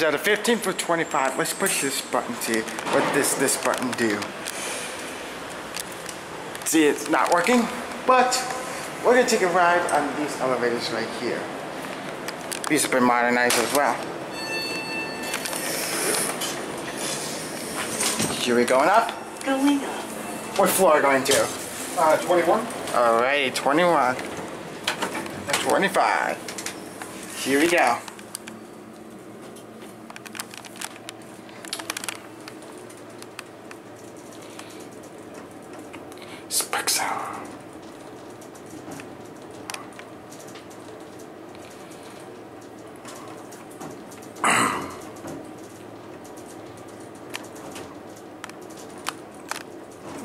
these out of 15 for 25. Let's push this button, see what this button do. See, it's not working, but we're gonna take a ride on these elevators right here. These have been modernized as well. Here we going up? Going up. What floor are we going to? 21. Alrighty, 21. 25. Here we go. Spexel.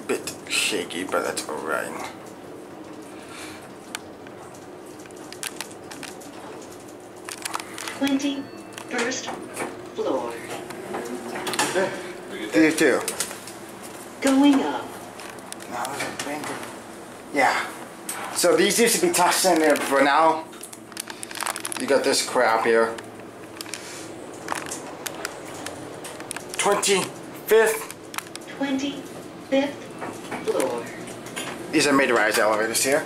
Bit shaky, but that's alright. First floor. Okay. You too. Going up. Yeah. So these used to be tossed in there, but now you got this crap here. 25th. 25th floor. These are mid-rise elevators here.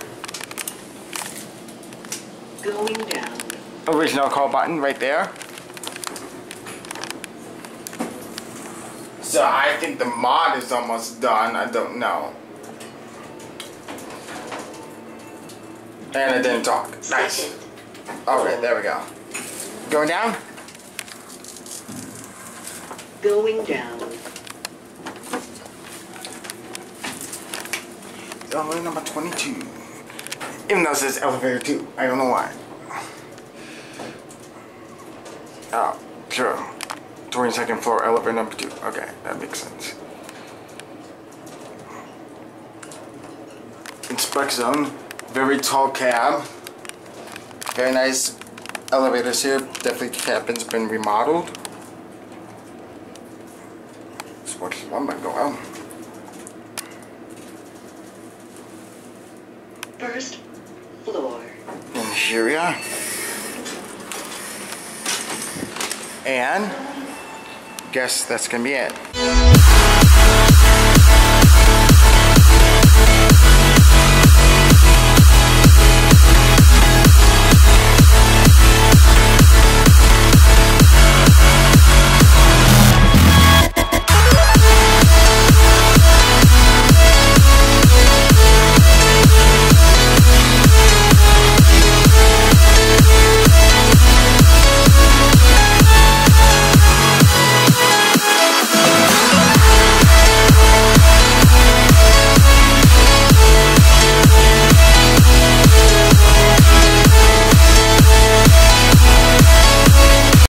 Going down. Original call button right there. So I think the mod is almost done. I don't know. And I didn't talk. Nice. Alright, there we go. Going down? Going down. Elevator number 22. Even though it says elevator 2. I don't know why. Oh, sure. 22nd floor, elevator number 2. Okay, that makes sense. Inspect zone. Very tall cab. Very nice elevators here. Definitely the cabin's been remodeled. Let's watch one might go out. First floor. And here we are. And guess that's gonna be it.